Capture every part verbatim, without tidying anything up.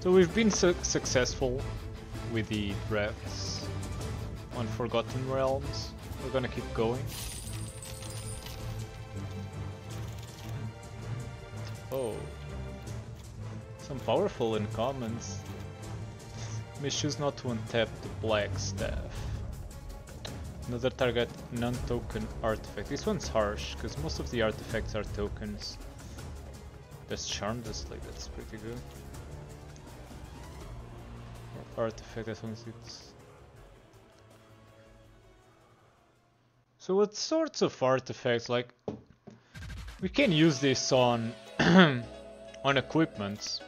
So we've been su successful with the drafts on Forgotten Realms. We're gonna keep going. Oh, some powerful uncommons. May choose not to untap the Black Staff. Another target non-token artifact. This one's harsh, because most of the artifacts are tokens. That's Charm of Sleep, that's pretty good. Artifact, that one's it. So what sorts of artifacts, like... We can use this on... on equipment.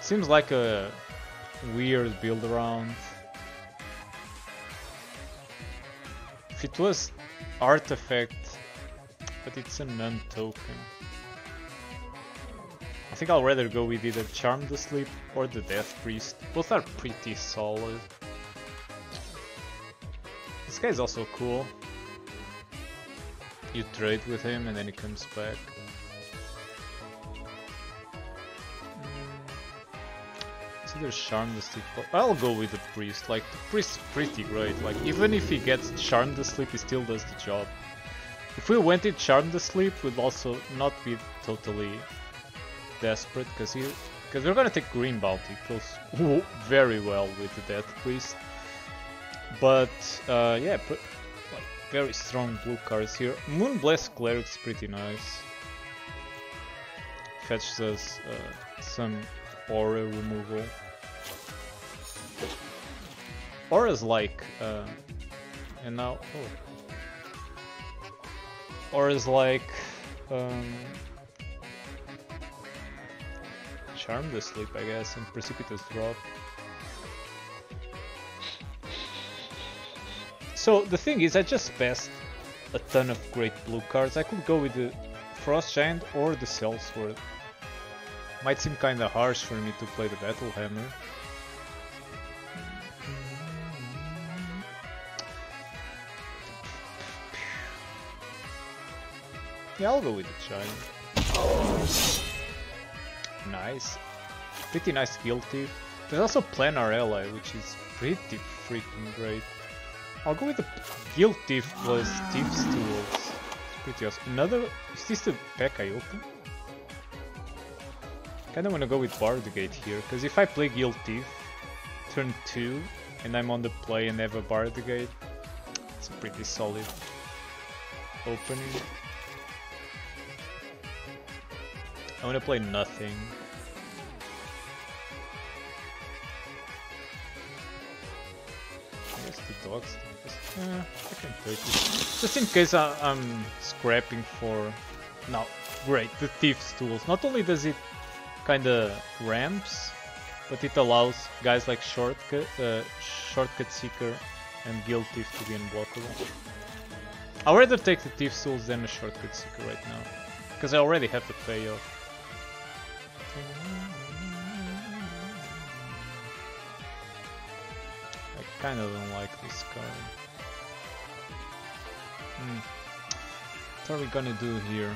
Seems like a weird build around. If it was artifact, but it's a non-token. I think I'll rather go with either Charm the Sleep or the Death Priest. Both are pretty solid. This guy's also cool. You trade with him and then he comes back. There's Charm the Sleep. I'll go with the Priest. Like, the Priest's pretty great. Like, even if he gets Charm the Sleep, he still does the job. If we went in Charm the Sleep, we'd also not be totally desperate, because he, because we're gonna take Grim Bounty. Goes very well with the Death Priest. But uh, yeah, pr like, very strong blue cards here. Moonblast Cleric's pretty nice. Fetches us uh, some aura removal. Aura's like, uh, and now, oh. Aura's like, um, Charm the Sleep, I guess, and Precipitous Drop. So the thing is, I just passed a ton of great blue cards. I could go with the Frost Giant or the Sellsword. Might seem kinda harsh for me to play the Battle Hammer. Yeah, I'll go with the Giant. Nice. Pretty nice Guild Thief. There's also Planar Ally, which is pretty freaking great. I'll go with the Guild Thief plus Thief's Tools. It's pretty awesome. Another... Is this the pack I opened? I don't want to go with Bar the Gate here, because if I play Guild Thief, turn two, and I'm on the play and have a Bar the Gate, it's a pretty solid opening. I want to play nothing. There's the dogs. Uh, I can take it. Just in case I, I'm scrapping for... No, great, the Thief's Tools. Not only does it kinda ramps, but it allows guys like Shortcut, uh, Shortcut Seeker and Guild Thief to be unblockable. I'd rather take the Thief's Tools than a Shortcut Seeker right now, because I already have the payoff. I kinda don't like this card. Hmm. What are we gonna do here?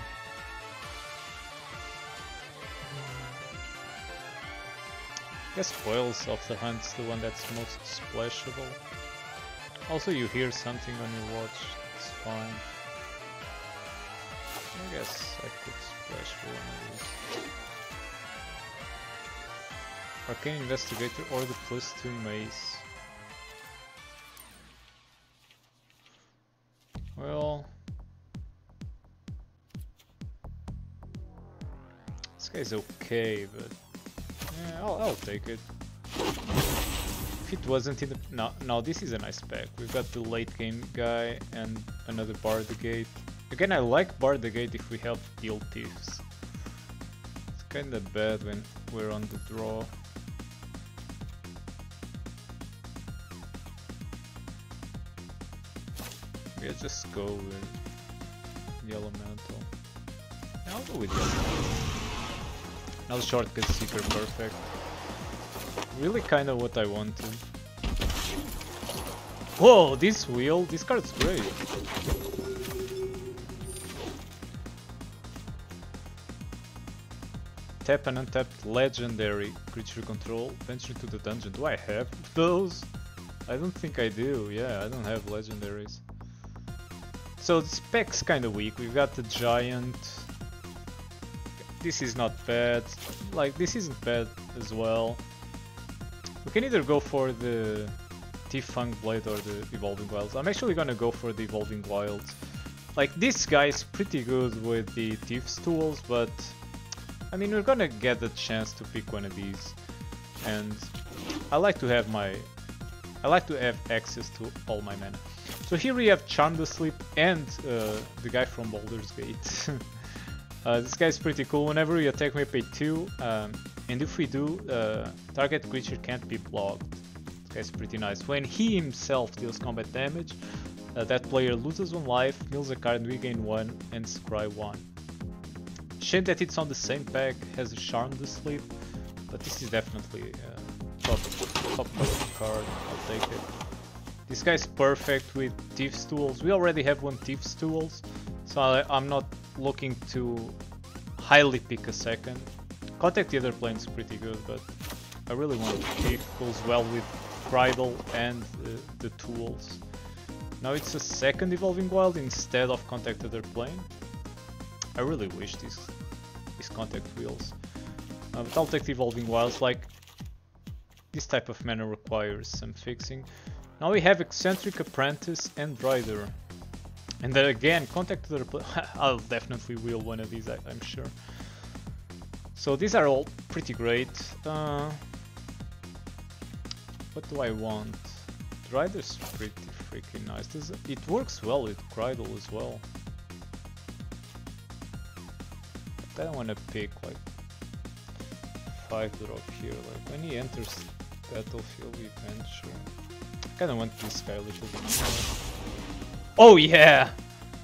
I guess Foils of the Hunt's the one that's most splashable. Also, you hear something on your watch, it's fine. I guess I could splash for one of these. Arcane Investigator or the plus two mace. Well... This guy's okay, but... Yeah, I'll, I'll take it. If it wasn't in the... No, no, this is a nice pack. We've got the late game guy and another Bar the Gate. Again, I like Bar the Gate if we help Guild Thieves. It's kinda bad when we're on the draw. Yeah, just go with the Elemental. Yeah, I'll go with the Elemental. Now the Shortcut Seeker, perfect. Really kind of what I wanted. Whoa, this wheel, this card's great. Tap an untapped legendary creature control, venture into the dungeon. Do I have those? I don't think I do. Yeah, I don't have legendaries. So the spec's kind of weak. We've got the giant. This is not bad. Like, this isn't bad as well. We can either go for the Thief Fang Blade or the Evolving Wilds. I'm actually gonna go for the Evolving Wilds. Like, this guy's pretty good with the Thief's Tools, but I mean, we're gonna get the chance to pick one of these, and I like to have my, I like to have access to all my mana. So here we have Charm of Sleep and uh, the guy from Baldur's Gate. uh, this guy's pretty cool. Whenever we attack, we pay two, um, and if we do, uh, target creature can't be blocked. This guy's pretty nice. When he himself deals combat damage, uh, that player loses one life, deals a card, we gain one, and scry one. Shame that it's on the same pack, has a Charm to Sleep, but this is definitely a top, top card, I'll take it. This guy's perfect with Thief's Tools. We already have one Thief's Tools, so I, I'm not looking to highly pick a second. Contact the Other Plane is pretty good, but I really want Thief. Goes well with Cradle and uh, the tools. Now it's a second Evolving Wild instead of Contact the Other Plane. I really wish these, these contact wheels, uh, but I'll take the Evolving Wilds. Like, this type of mana requires some fixing. Now we have Eccentric Apprentice and Drider, and then again Contact the Other Plane. I'll definitely wheel one of these, I, I'm sure. So these are all pretty great. Uh, what do I want? Drider's pretty freaking nice. This, it works well with Krydle as well. I don't want to pick like five drop here. Like, when he enters battlefield, we venture. I kind of want this guy a little bit more. Oh yeah!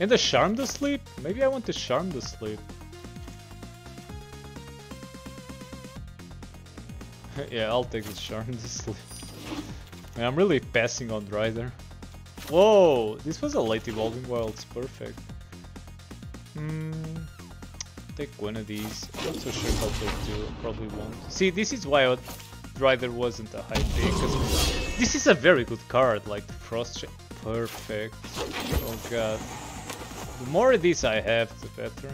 And the Charm to Sleep? Maybe I want the Charm to Sleep. Yeah, I'll take the Charm to Sleep. Man, I'm really passing on Drider. Whoa! This was a late Evolving Wilds, perfect. Hmm. Take one of these. I'm not so sure how to do. Probably won't. See, this is why Drider wasn't a high pick. Cause this is a very good card. Like the Frost Giant. Perfect. Oh god. The more of these I have, the better.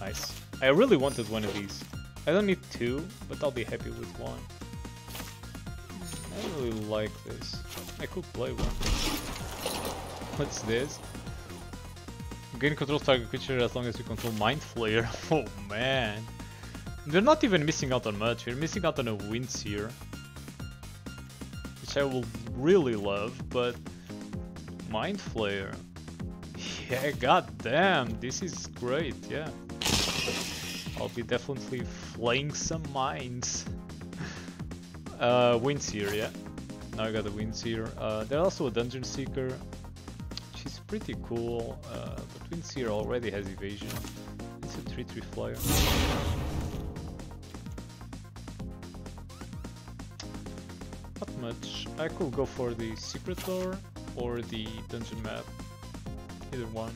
Nice. I really wanted one of these. I don't need two, but I'll be happy with one. I don't really like this. I could play one. What's this? Gain control target creature as long as you control Mind Flayer. Oh man. We're not even missing out on much. We're missing out on a Windseer, which I will really love, but Mind Flayer. Yeah, goddamn, this is great, yeah. I'll be definitely flaying some minds. uh Windseer, yeah. Now I got a Windseer. Uh there's also a Dungeon Seeker. She's pretty cool, uh, but Windseer already has evasion. It's a three three flyer. Not much. I could go for the Secret Door or the Dungeon Map. Either one.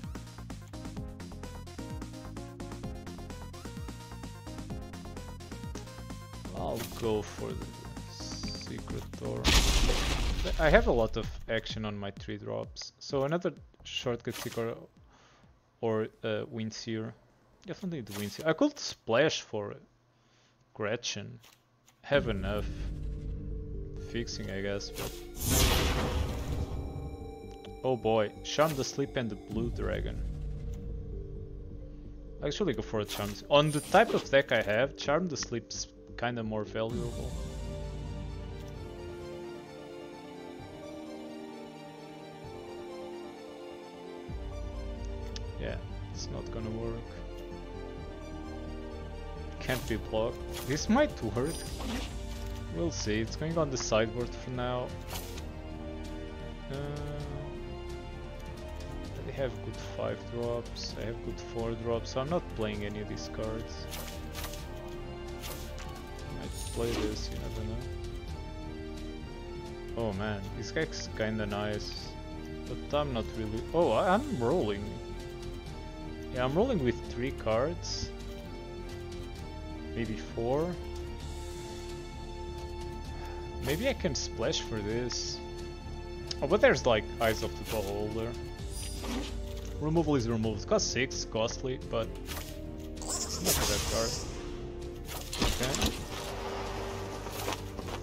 I'll go for the Secret Door. I have a lot of action on my three drops, so another Shortcut Seeker or uh, Windseer. Definitely the Windseer. I could splash for Gretchen. Have enough fixing, I guess. But oh boy, Charm the Sleep and the Blue Dragon. I actually go for a Charm. On the type of deck I have, Charm the Sleep's kind of more valuable. Yeah, it's not gonna work. Can't be blocked. This might work. We'll see. It's going on the sideboard for now. Uh, I have good five drops. I have good four drops. So I'm not playing any of these cards. I might play this. You never know. Oh man, this guy's kind of nice, but I'm not really. Oh, I'm rolling. Yeah, I'm rolling with three cards. Maybe four. Maybe I can splash for this. Oh, but there's like Eyes of the Beholder. Removal is removed. Cost six, costly, but not for that card. Okay.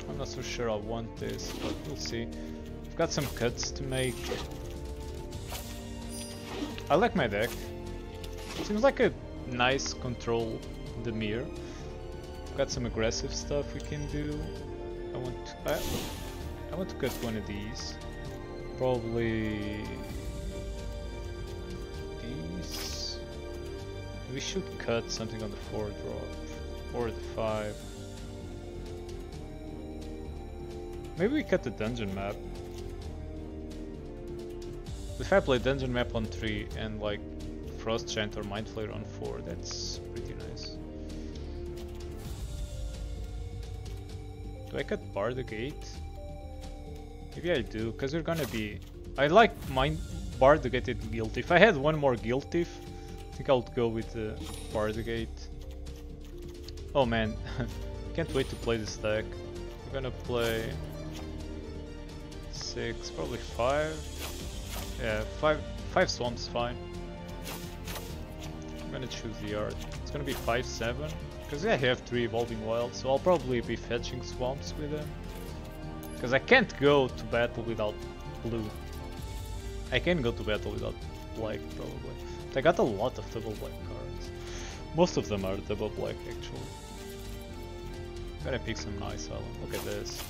I'm not so sure I want this, but we'll see. I've got some cuts to make. I like my deck. Seems like a nice control in the mirror. I've got some aggressive stuff we can do. I want to, I, I want to cut one of these. Probably these. We should cut something on the four drop or the five. Maybe we cut the dungeon map. If I play dungeon map on three and like Frost Giant or Mind Flayer on four, that's pretty nice. Do I cut Bar the Gate? Maybe I do, because we're gonna be... I like Mind Bar the Gate and Guild Thief. If I had one more Guild Thief, I think I would go with uh, Bar the Gate. Oh man, can't wait to play this deck. We're gonna play... six, probably five. Yeah, five, five swamps, fine. I'm gonna choose the art. It's gonna be five seven, because I have three Evolving Wilds, so I'll probably be fetching swamps with them. Because I can't go to battle without blue. I can go to battle without black, probably. But I got a lot of double black cards. Most of them are double black, actually. I'm gonna pick some nice island. Look at this.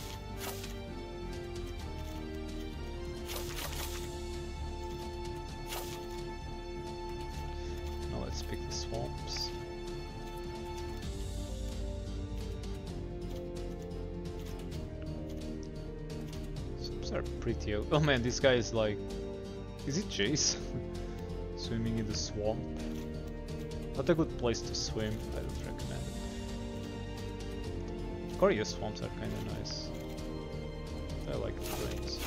Let's pick the swamps. Swamps are pretty. Oh man, this guy is like... Is it Jace? Swimming in the swamp. Not a good place to swim, I don't recommend it. Coria swamps are kinda nice. I like the brains.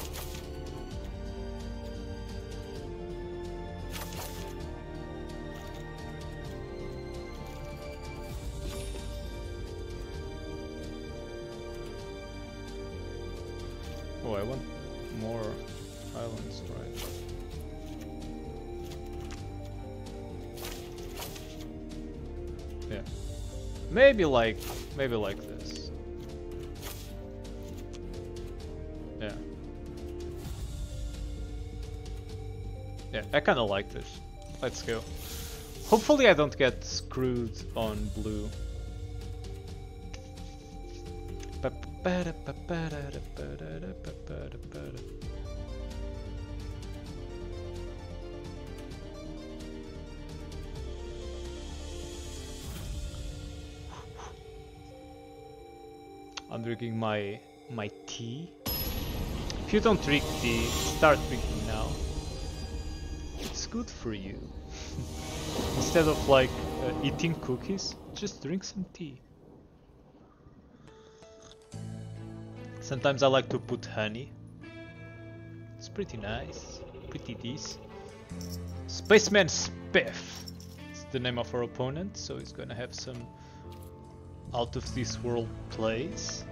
I want more islands, right? Yeah. Maybe like, maybe like this. Yeah. Yeah, I kind of like this. Let's go. Hopefully I don't get screwed on blue. I'm drinking my my tea. If you don't drink tea, start drinking now. It's good for you. Instead of like uh, eating cookies, just drink some tea. Sometimes I like to put honey. It's pretty nice, pretty decent. Spaceman Spiff! It's the name of our opponent, so he's gonna have some out of this world plays.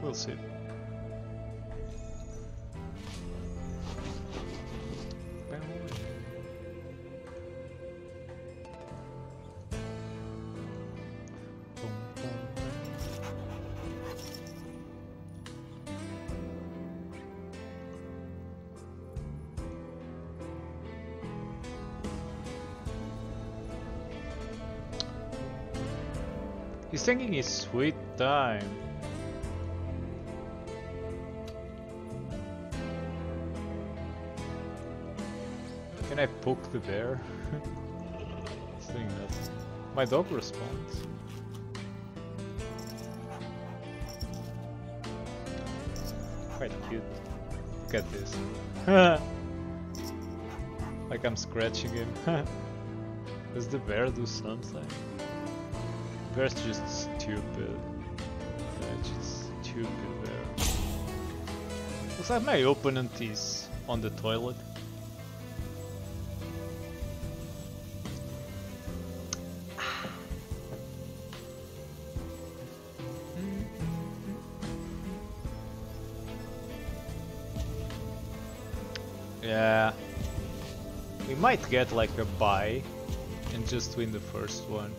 We'll see. He's taking his sweet time. Can I poke the bear? He's doing nothing. My dog responds. Quite cute. Look at this. Like I'm scratching him. Does the bear do something? Bear's just stupid. Yeah, just stupid bear. Looks like my opponent is on the toilet. Yeah. We might get like a bye and just win the first one.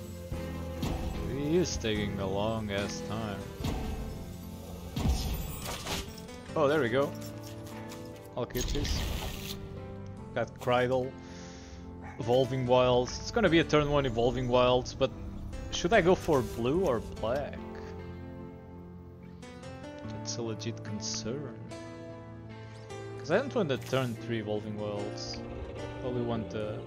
It is taking a long ass time. Oh, there we go. I'll keep this. Got Krydle. Evolving Wilds. It's gonna be a turn one Evolving Wilds, but should I go for blue or black? That's a legit concern. Because I don't want the turn three Evolving Wilds. Probably want the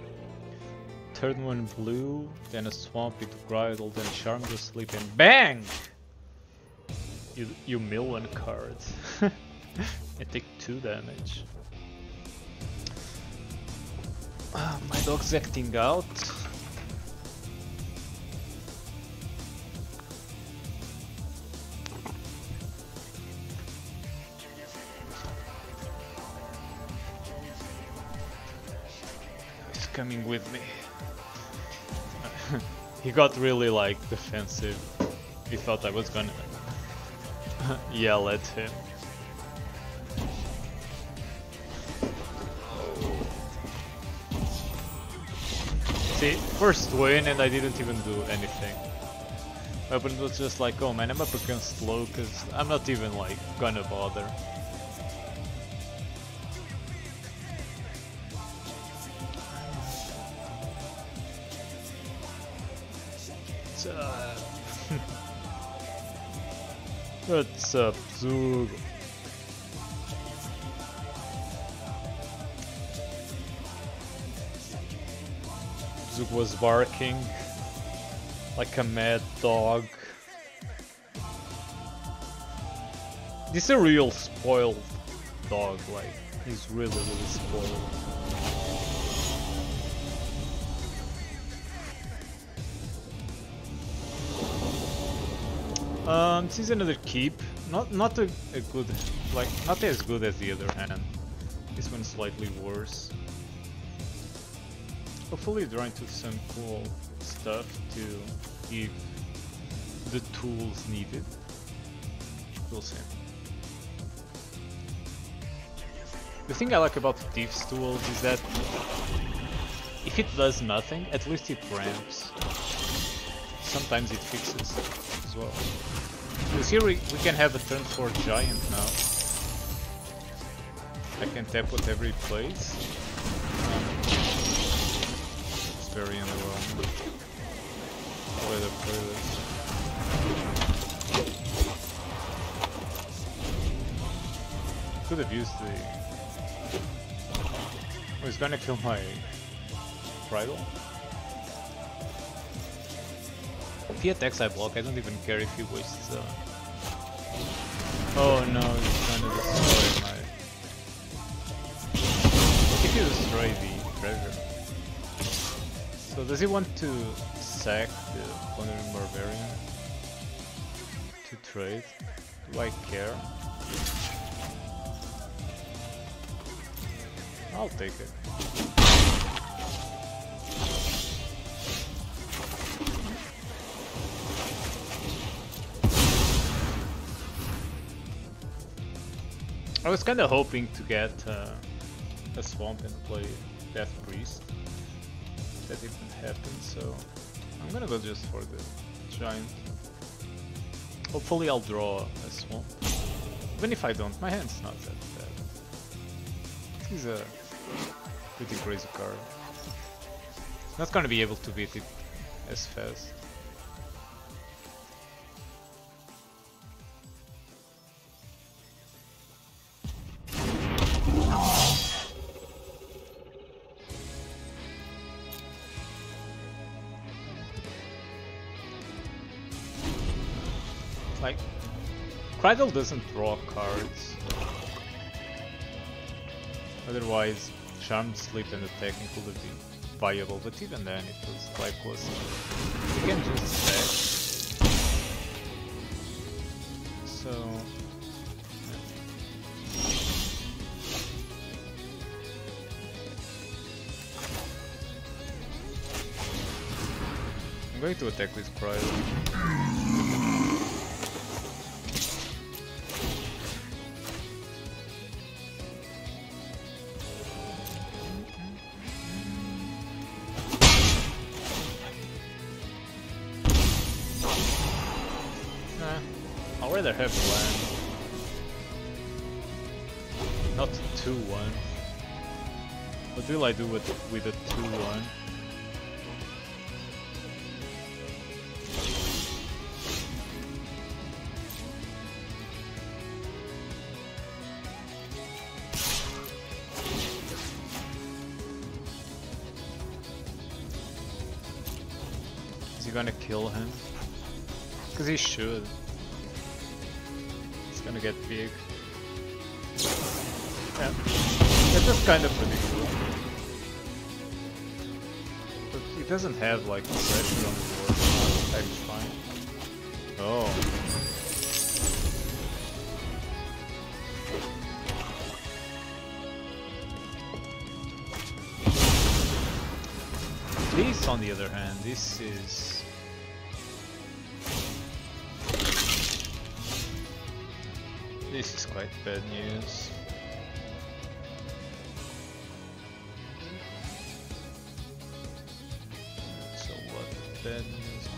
turn one blue, then a Swampy to Krydle, then Charm to Sleep, and bang! You, you mill one card. And take two damage. Uh, my dog's acting out. He's coming with me. He got really like defensive. He thought I was gonna yell at him. See, first win and I didn't even do anything. My opponent was just like, oh man, I'm up against low because I'm not even like gonna bother. What's up? What's up, Zug? Was barking like a mad dog. This is a real spoiled dog, like he's really really spoiled. Um, this is another keep. Not not a, a good, like not as good as the other hand. This one's slightly worse. Hopefully drawing to some cool stuff to give the tools needed. We'll see. The thing I like about Thief's Tools is that if it does nothing, at least it ramps. Sometimes it fixes as well. Because here we, we can have a turn four giant now. I can tap whatever it plays. Very underwhelming. Way to play this. Could have used the... Oh, he's gonna kill my... Bridle? If he attacks, I block. I don't even care if he wastes the... Oh no, he's gonna destroy my... If you destroy the treasure. So does he want to sack the Wandering Barbarian to trade? Do I care? I'll take it. I was kinda hoping to get uh, a swamp and play Death Priest. That didn't happen, so I'm gonna go just for the giant. Hopefully I'll draw a swamp. Even if I don't, my hand's not that bad. This is a pretty crazy card. Not gonna be able to beat it as fast. Cradle doesn't draw cards. Otherwise, Charmed Sleep and attacking could have been viable, but even then it was quite close. We can just stack. So... I'm going to attack with Cradle. Where the heck land? Not two one. What will I do with with a two one? Gonna kill him because he should. It's gonna get big. Yeah, it's just kind of predictable. But he doesn't have like pressure on his work. That's fine. Oh, this on the other hand, this is. This is quite bad news. So what bad news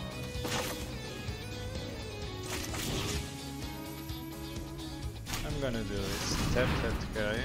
are? I'm gonna do is tap that guy.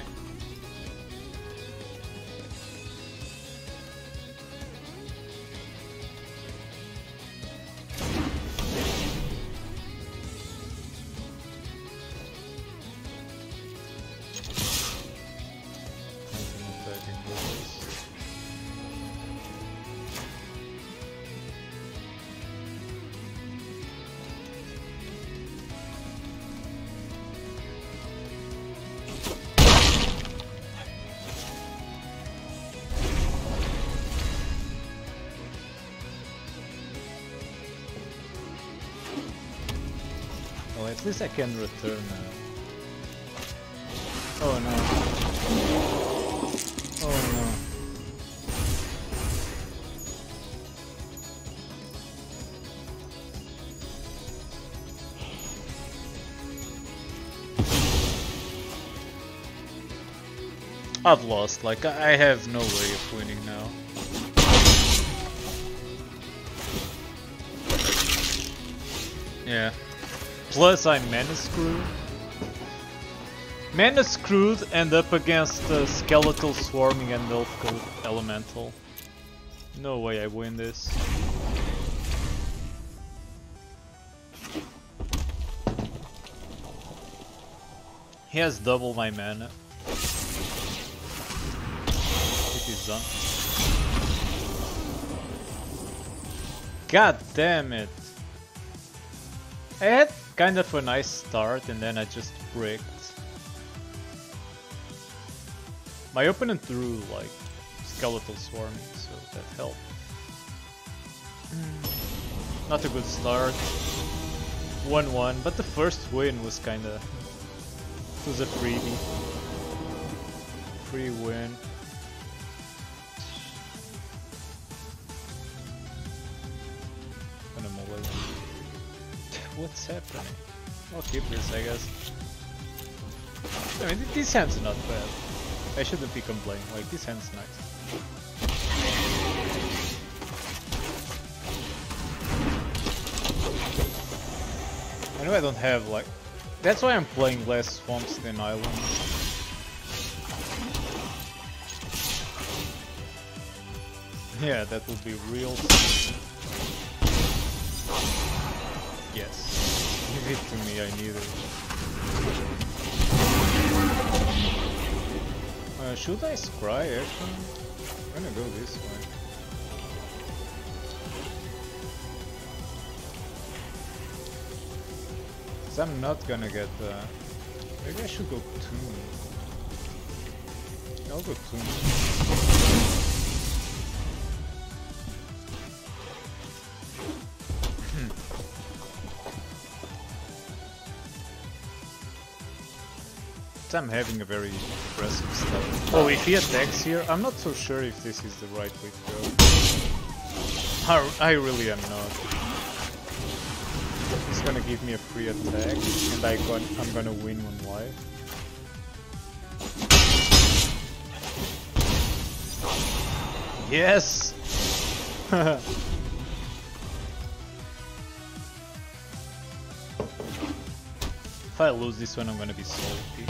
At least I can return now. Oh no. Oh no. I've lost, like I have no way of winning now. Yeah. Plus I mana screwed. Mana screwed and up against uh, Skeletal Swarming and Elf Elemental. No way I win this. He has double my mana. I think he's done. God damn it. I had kind of a nice start and then I just bricked. My opponent threw like Skeletal Swarming, so that helped. Not a good start. one one, but the first win was kinda... It was a freebie. Free win. What's happening? I'll keep this, I guess. I mean, this hand's not bad. I shouldn't be complaining, like, this hand's nice. I know I don't have, like... That's why I'm playing less swamps than islands. Yeah, that would be real... Yes, give it to me, I need it. Uh, should I scry actually? I'm gonna go this way. Cause I'm not gonna get the... Maybe I should go Tomb. I'll go Tomb. I'm having a very aggressive start. Oh, if he attacks here, I'm not so sure if this is the right way to go. I, I really am not. He's gonna give me a free attack, and I got, I'm gonna win one life. Yes! If I lose this one, I'm gonna be so O P.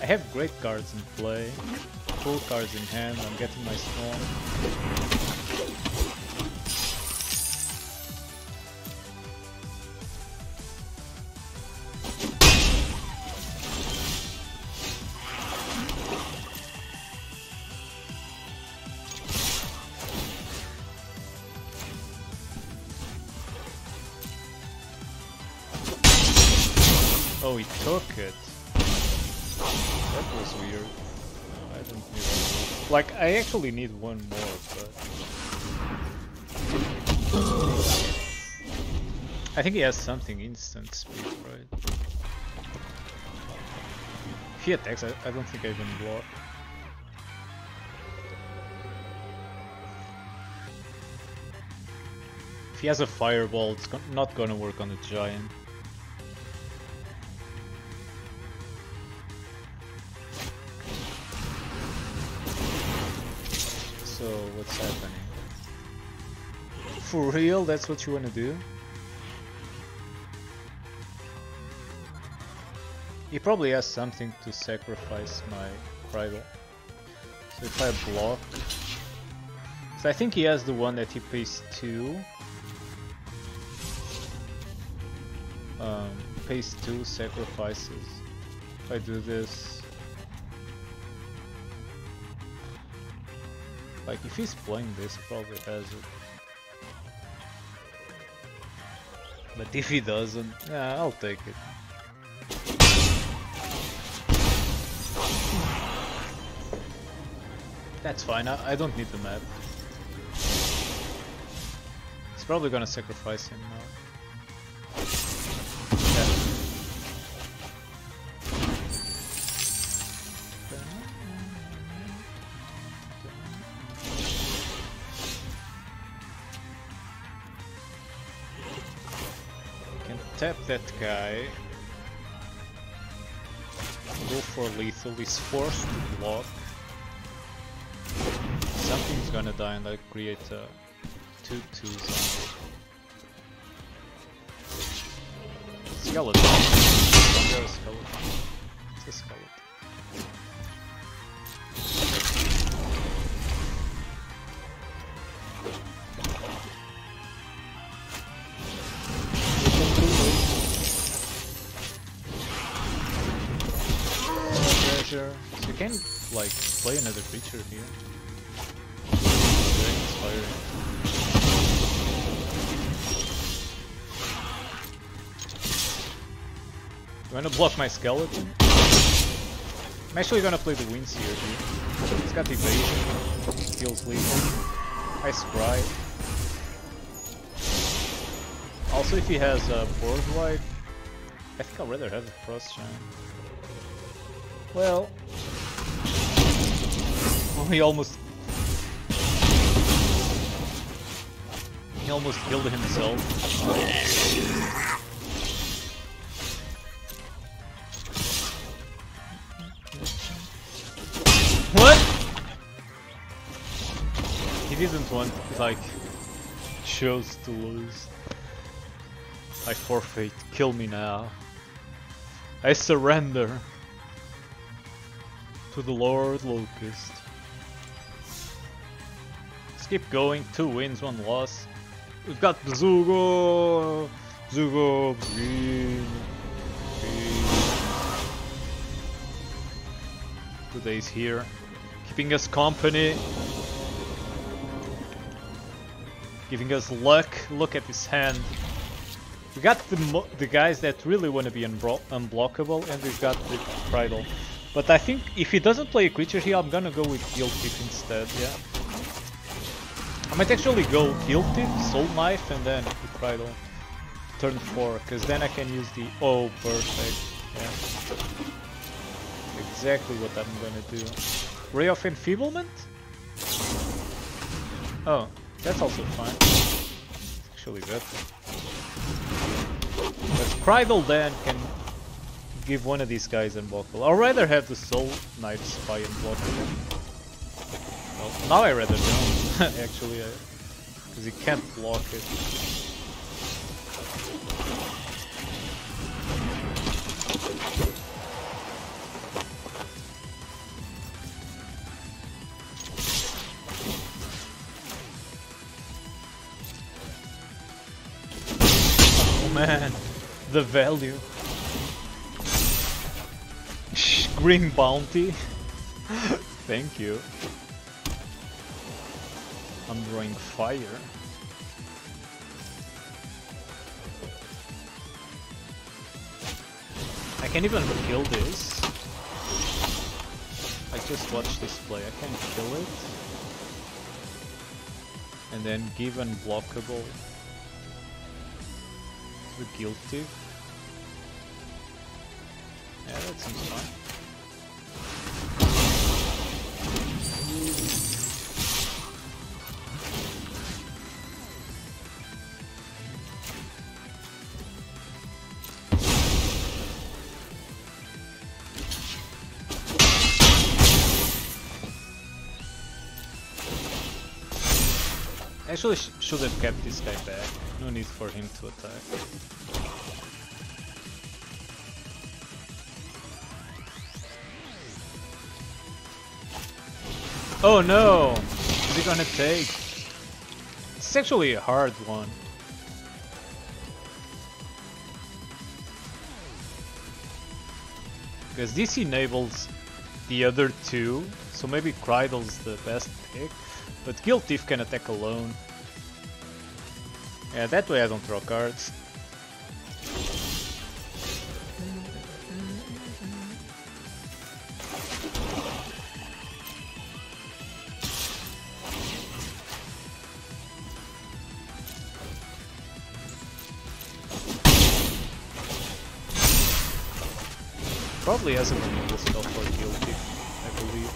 I have great cards in play, cool cards in hand, I'm getting my storm. Oh, he took it. That was weird. No, I don't need one. Like, I actually need one more, but... I think he has something instant speed, right? If he attacks, I, I don't think I even block. If he has a fireball, it's go not gonna work on the giant. So what's happening? For real, that's what you wanna do? He probably has something to sacrifice my Krydle. So if I block... So I think he has the one that he pays two. Um, pays two sacrifices. If I do this... Like, if he's playing this, he probably has it. But if he doesn't, yeah, I'll take it. That's fine, I, I don't need the map. He's probably gonna sacrifice him now. Yeah. Tap that guy, go for lethal, he's forced to block, something's gonna die and I create a two two zombie. Skeleton, a skeleton, it's a skeleton. So you can like play another creature here. Very inspiring. You wanna block my skeleton? I'm actually gonna play the Windseer here. He's got evasion, heals lethal. I scry. Also, if he has a uh, board wipe, I think I'd rather have the Frost Giant. Well, well, he almost he almost killed himself. What? He didn't want, like, chose to lose. I forfeit. Kill me now. I surrender. To the Lord Locust. Let's keep going. Two wins, one loss. We've got Zugo! Zugo! Green! Green! Today's here. Keeping us company. Giving us luck. Look at his hand. We got the, mo the guys that really want to be unblockable, and we've got the Bridle. But I think if he doesn't play a creature here, I'm gonna go with Guild Thief instead, yeah. I might actually go Guild Thief, Soul Knife, and then the Cradle. Turn four, because then I can use the... Oh, perfect. Yeah. Exactly what I'm gonna do. Ray of Enfeeblement? Oh, that's also fine. It's actually better. But Cradle then can... give one of these guys unblockable. I'd rather have the Soul Knife Spy unblockable. Well, now I rather don't, actually, because he can't block it. man, the value. Grim Bounty. Thank you. I'm drawing fire. I can't even kill this. I just watched this play. I can't kill it. And then give unblockable to the Guild Thief. Yeah, that seems fine. Actually, sh should have kept this guy back. No need for him to attack. Oh no! Is he gonna take? It's actually a hard one. Because this enables the other two, so maybe Krydle's the best pick. But Guild Thief can attack alone. Yeah, that way I don't draw cards. Probably has a removal spell for Guild Thief, I believe.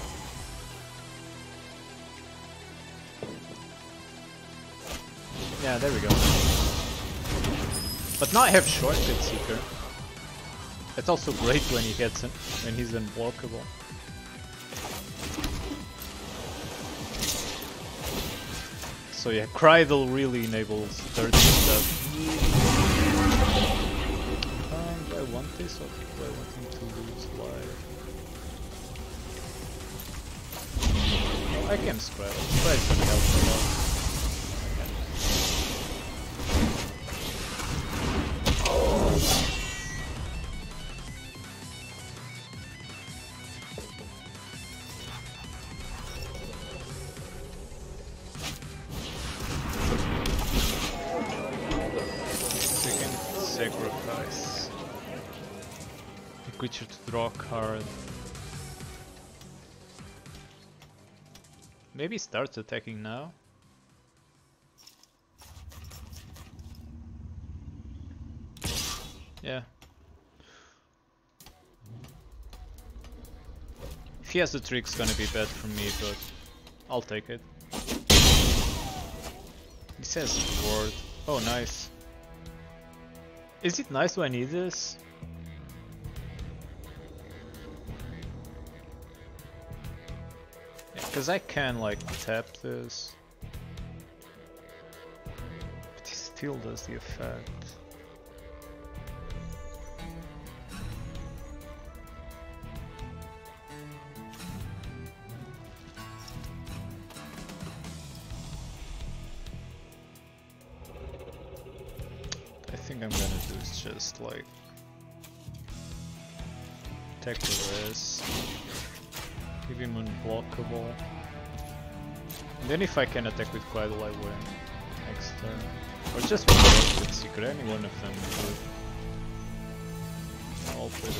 Yeah, there we go. But now I have Shortcut Seeker. That's also great when he gets un when he's unblockable. So yeah, Krydle really enables thirty stuff. Um, do I want this or do I want him to lose life? I can Scrabble. Scrabble's gonna help a lot. Card. Maybe starts attacking now. Yeah. If he has the trick's gonna be bad for me, but I'll take it. He says word. Oh, nice. Is it nice when I need this? Because I can like tap this, but he still does the effect. I think I'm gonna do is just like take the rest. Give him unblockable. And then if I can attack with Cradle, I win next turn. Or just with Secret, any one of them good. I'll play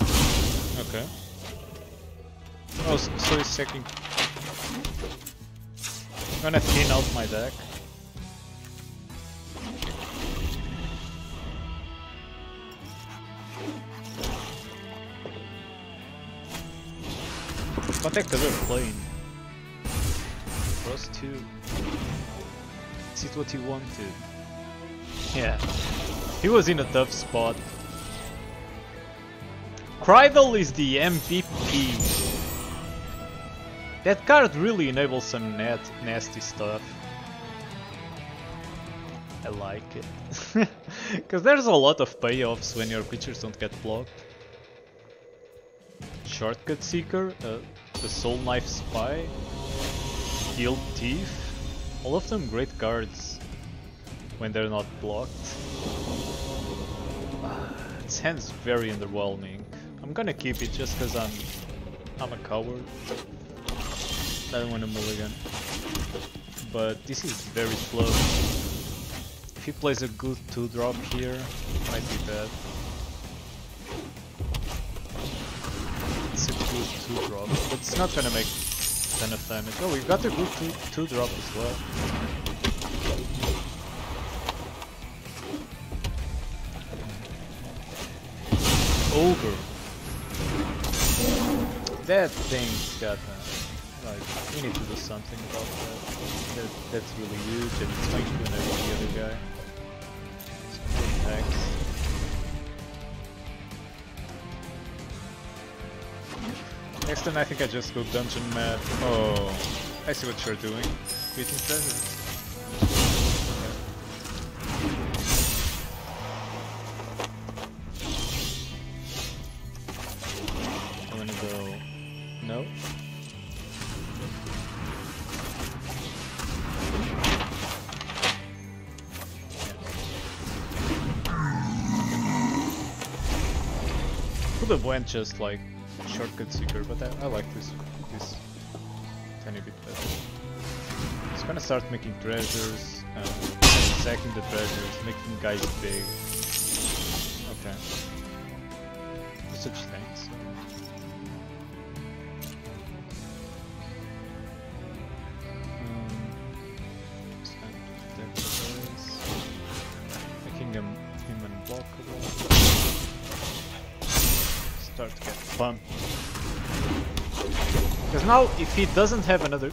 the map. Okay. Oh, so he's second. I'm gonna thin out my deck. Contact the Other Plane. Plus two. Is it what he wanted? Yeah. He was in a tough spot. Krydle is the M V P. That card really enables some net nasty stuff. I like it. Because there's a lot of payoffs when your creatures don't get blocked. Shortcut Seeker, uh, the Soul Knife Spy, Guild Thief, All of them great cards when they're not blocked. This hand's very underwhelming. I'm gonna keep it just because I'm I'm a coward. I don't want to mulligan. But this is very slow. If he plays a good two drop here, might be bad. It's a good two drop, but it's not gonna make a ton of damage. Oh, we've got a good two drop as well. Over. That thing's got a, like, we need to do something about that. that that's really huge and it's going to do every other guy. Thanks. Next time I think I just go Dungeon Map. Oh, I see what you're doing. Beating treasures. Went just like Shortcut Seeker, but I, I like this this tiny bit better. It's gonna start making treasures, um, sacking the treasures, making guys big. Okay, there's such things. Because now, if he doesn't have another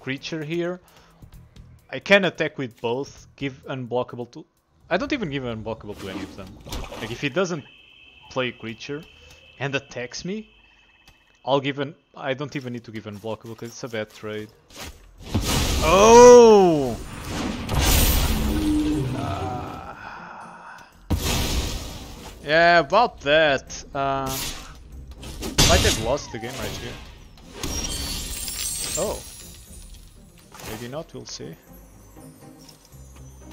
creature here, I can attack with both, give unblockable to... I don't even give unblockable to any of them. Like, if he doesn't play a creature and attacks me, I'll give an... I don't even need to give unblockable, because it's a bad trade. Oh! Uh... Yeah, about that. Uh... I might have lost the game right here. Oh. Maybe not, we'll see.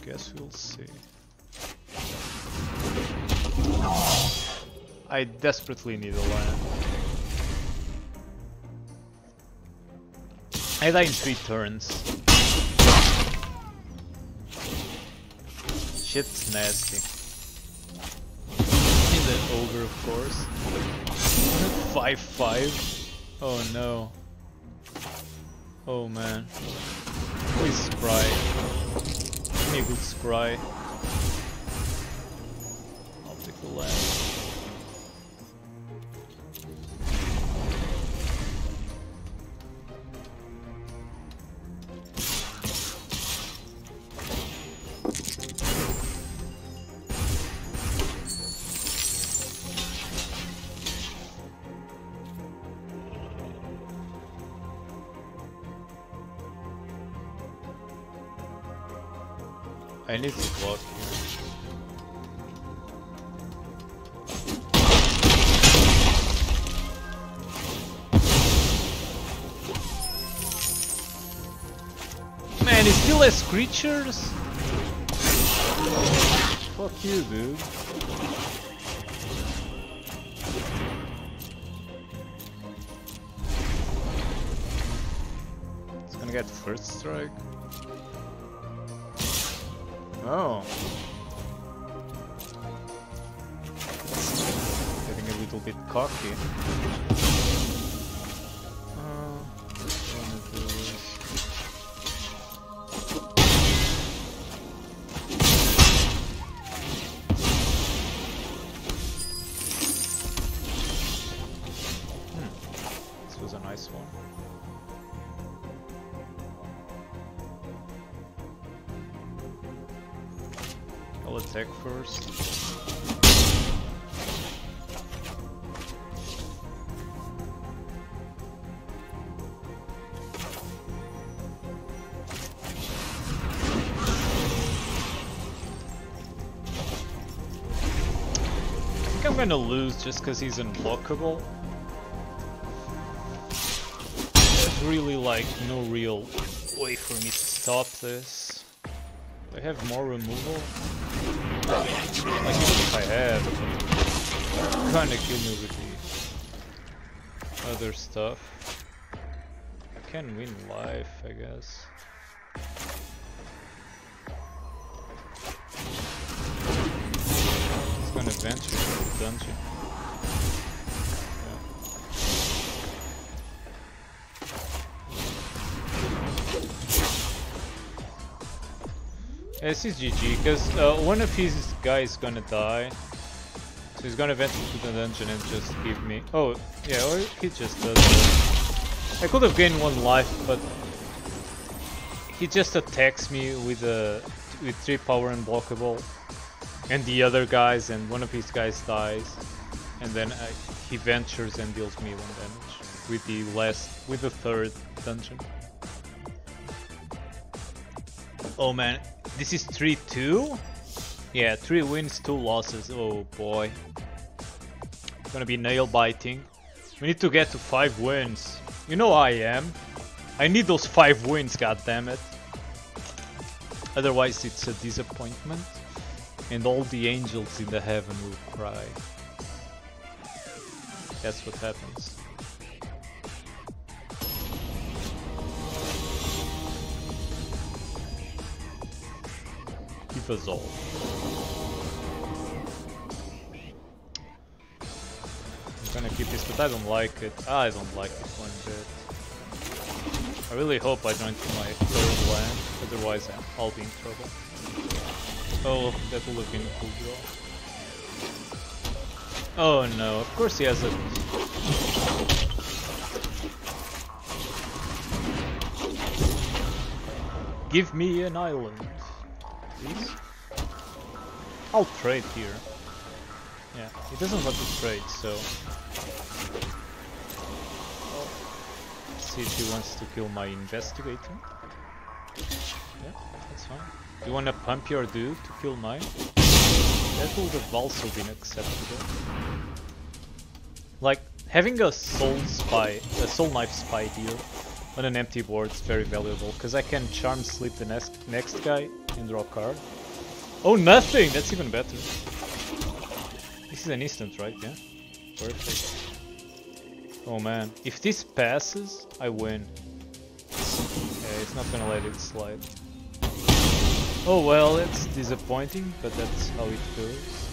Guess we'll see. I desperately need a lion. I die in three turns. Shit's nasty. He's an ogre, of course. five five? Oh no. Oh man. Please scry. Give me a good scry. I'll take the land. I need to block here. Man, he still has creatures? Fuck you, dude. It's gonna get first strike. Oh. Getting a little bit cocky. Oh, just wanna do this. Hmm. This was a nice one. Attack first. I think I'm gonna lose just because he's unblockable. There's really like no real way for me to stop this. Do I have more removal? Like, even if I had, it's kinda kill me with the other stuff. I can win life, I guess. It's gonna venture to the dungeon. This is G G, because uh, one of his guys is gonna die, so he's gonna venture to the dungeon and just give me... Oh, yeah, or he just does that. I could have gained one life, but he just attacks me with a uh, with three power unblockable, and the other guys, and one of his guys dies, and then I, he ventures and deals me one damage with the last, with the third dungeon. Oh man, this is three two? Yeah, three wins, two losses. Oh boy. It's gonna be nail biting. We need to get to five wins. You know I am. I need those five wins, goddammit. Otherwise it's a disappointment. And all the angels in the heaven will cry. That's what happens. Us all. I'm gonna keep this, but I don't like it. I don't like it one bit. I really hope I don't do my third land, otherwise I'll be in trouble. Oh, that would have been a cool draw. Oh no, of course he has a... Give me an island. Please? I'll trade here. Yeah, he doesn't want to trade, so... Let's see if he wants to kill my investigator. Yeah, that's fine. Do you wanna pump your dude to kill mine? That would have also been acceptable. Like, having a soul spy, a soul knife spy here on an empty board is very valuable, because I can charm sleep the next, next guy and draw a card. Oh, nothing! That's even better. This is an instant, right? Yeah? Perfect. Oh man. If this passes, I win. Yeah, it's not gonna let it slide. Oh well, it's disappointing, but that's how it goes.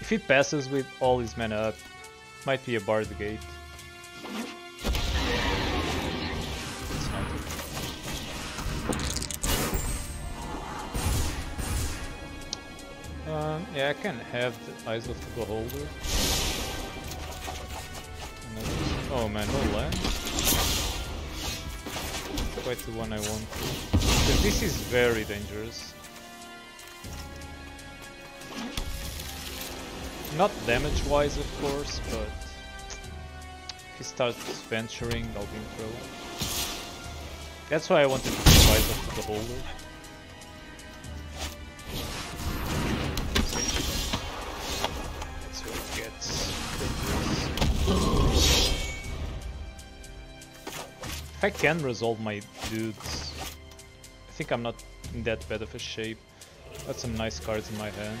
If it passes with all his mana up, might be a Bar the Gate. It's not it. Um, yeah, I can have the Eyes of the Beholder. Oh man, no land. Quite the one I want. Because this is very dangerous. Not damage-wise, of course, but... If he starts venturing, I'll be in trouble. That's why I wanted to do Eyes of the Beholder. I can resolve my dudes. I think I'm not in that bad of a shape. Got some nice cards in my hand.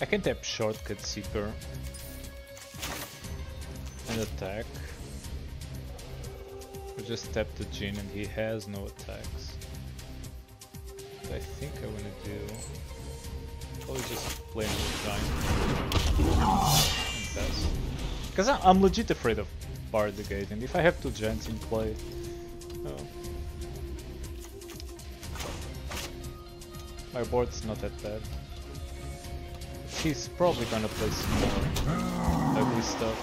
I can tap Shortcut Seeker and attack, or just tap the Jhin and he has no attacks. What I think I want to do, probably just play with Giant and pass. Because I'm legit afraid of Bar the Gate, and if I have two Giants in play, oh. My board's not that bad. He's probably gonna play some more ugly stuff.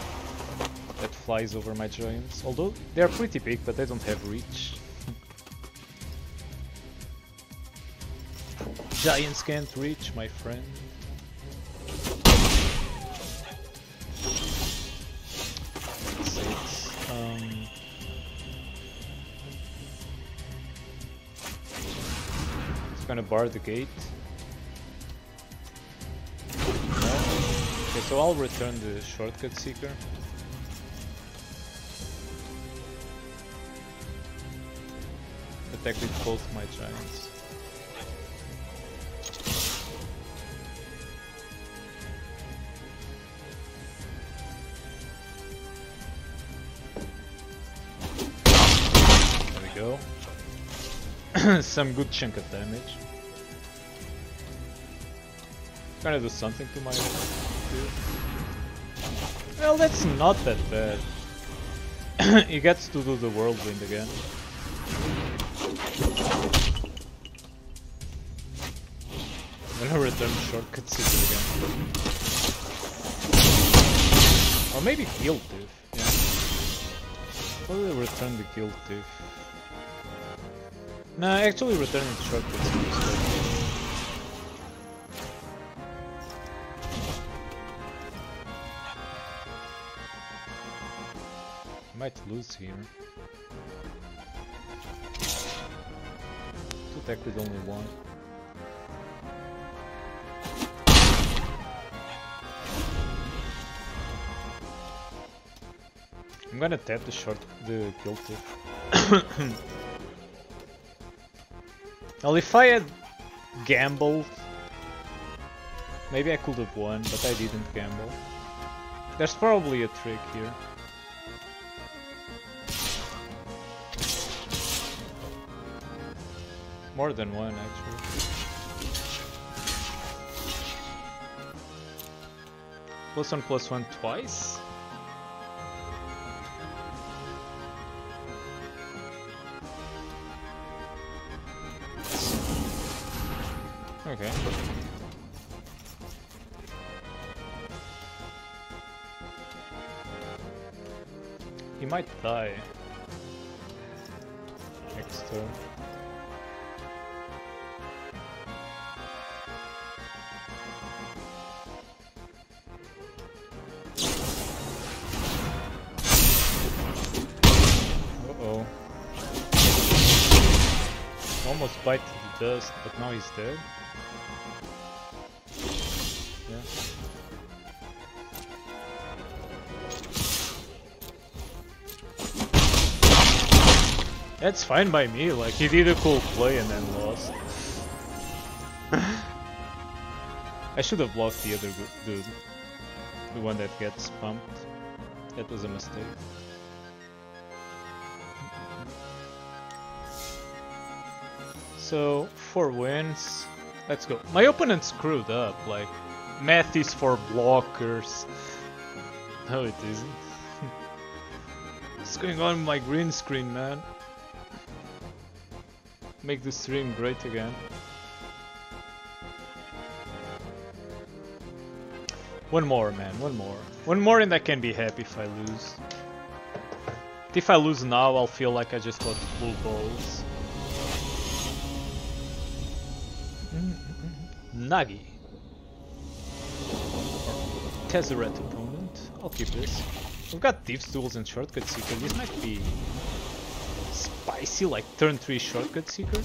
that flies over my giants. Although they're pretty big, but they don't have reach. Giants can't reach, my friend. Um, it's gonna bar the gate. Okay, so I'll return the Shortcut Seeker. Attack with both my giants. Some good chunk of damage. Trying to do something to my dude. Well, that's not that bad. He gets to do the whirlwind again. I'm gonna return Shortcut Seeker again. Or maybe Guild Thief. Yeah. I'll return the Guild Thief. No, nah, actually returning the Shortcut Seeker. Might lose here. To attack with only one. I'm gonna tap the short the Guild Thief. Well, if I had gambled, maybe I could have won, but I didn't gamble. There's probably a trick here. More than one, actually. Plus one, plus one twice? Okay. He might die next turn. Uh-oh. Almost bite the dust, but now he's dead. That's fine by me, like, he did a cool play and then lost. I should have blocked the other dude. The one that gets pumped. That was a mistake. So, four wins. Let's go. My opponent screwed up, like, math is for blockers. No, it isn't. What's going on with my green screen, man? Make the stream great again. One more, man, one more. One more and I can be happy if I lose. If I lose now, I'll feel like I just got blue balls. Nagi. Tezzeret opponent. I'll keep this. We've got Thief's Tools and Shortcut Seeker. This might be... spicy, like turn three Shortcut Seeker.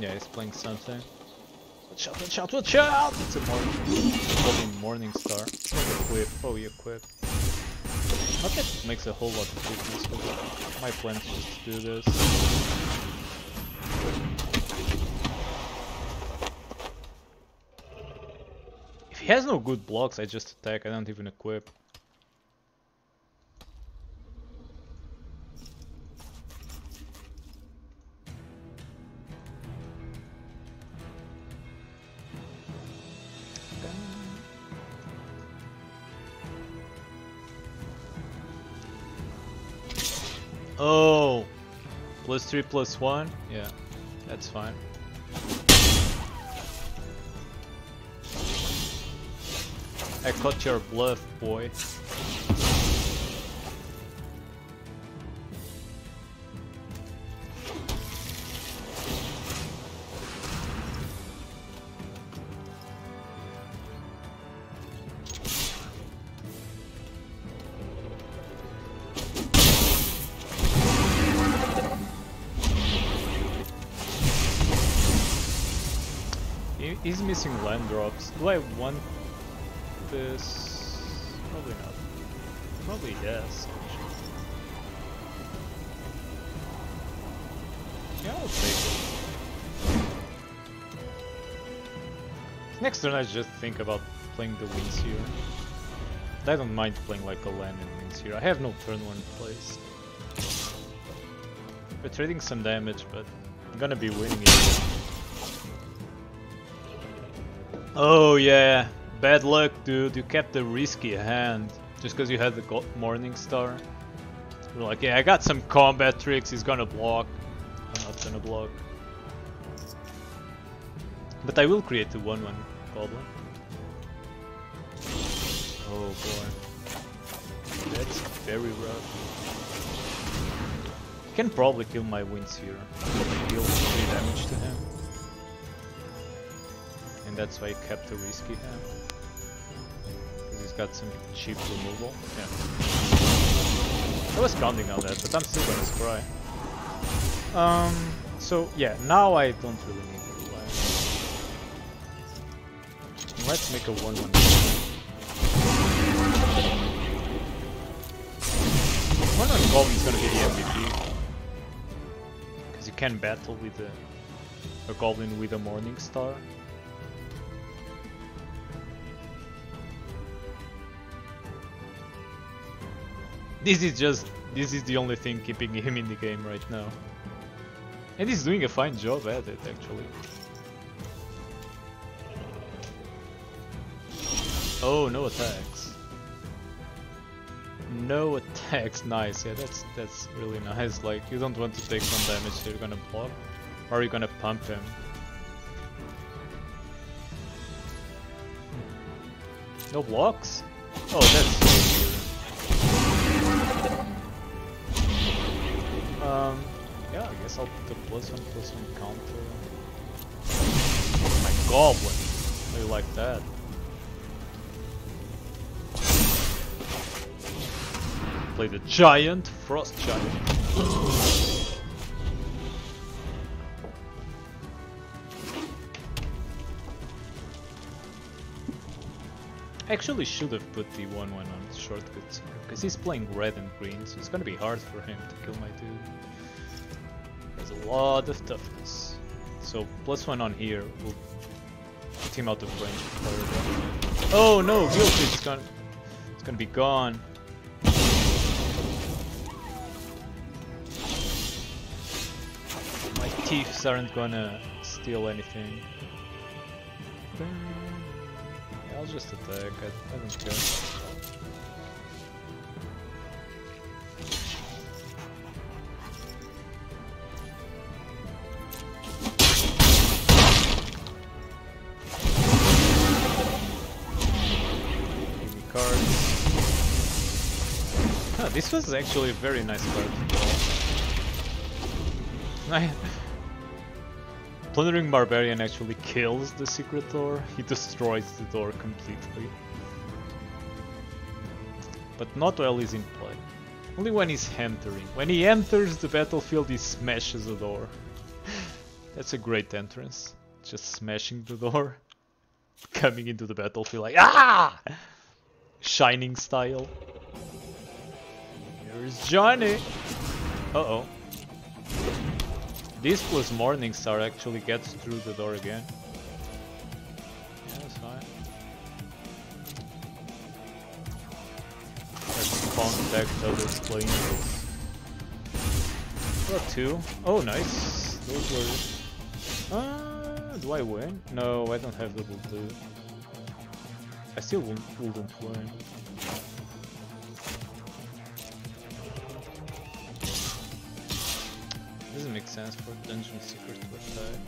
Yeah, he's playing something. Watch out, watch out, watch out! It's a morning, holding Morning Star. Equip, oh, you equip. Not that it makes a whole lot of difference, but my plan is just to do this. He has no good blocks, I just attack, I don't even equip. Oh! Plus three, plus one? Yeah, that's fine. I caught your bluff, boy. He's missing land drops. Do I want this? Probably not. Probably yes, actually. Yeah, I'll take it. Next turn I just think about playing the Windseer. I don't mind playing like a land in Windseer. I have no turn one place. We're trading some damage, but I'm gonna be winning it. Oh yeah, bad luck dude, you kept the risky hand just because you had the Morning Star. You're like, yeah, I got some combat tricks, he's gonna block. I'm not gonna block. But I will create the one one goblin. Oh boy. That's very rough. I can probably kill my Windseer. I deal three damage to him. That's why he kept the risky hand. Because he's got some cheap removal. Yeah. I was counting on that, but I'm still gonna scry. Um so yeah, now I don't really need to rely on it. Let's make a one one. one one goblin is gonna be the M V P. Because you can battle with a, a goblin with a Morning Star. This is just, this is the only thing keeping him in the game right now. And he's doing a fine job at it, actually. Oh, no attacks. No attacks, nice, yeah, that's that's really nice. Like, you don't want to take some damage, so you're gonna block, or you're gonna pump him. No blocks? Oh, that's... Um, yeah, I guess I'll put the plus one, plus one counter. My goblin! How you like that? Play the giant, Frost Giant. I actually should have put the one one on Shortcut Seeker, because he's playing red and green, so it's gonna be hard for him to kill my dude. There's a lot of toughness. So, plus one on here will put him out of range. Oh no, Guild Thief's gonna, it's gonna be gone. My thieves aren't gonna steal anything. I'll just attack, I, I don't care. Give me cards. Oh, this was actually a very nice card. I... Plundering Barbarian actually kills the Secret Door, he destroys the door completely. But not while he's in play. Only when he's entering. When he enters the battlefield, he smashes the door. That's a great entrance. Just smashing the door. Coming into the battlefield like, ah! Shining style. Here's Johnny! Uh-oh. This plus Morning Star actually gets through the door again. Yeah, that's fine. Let's contact the other plane. Got two. Oh, nice. Those were... Uh, do I win? No, I don't have double blue. I still wouldn't, wouldn't win. Doesn't make sense for Dungeon Seeker to attack.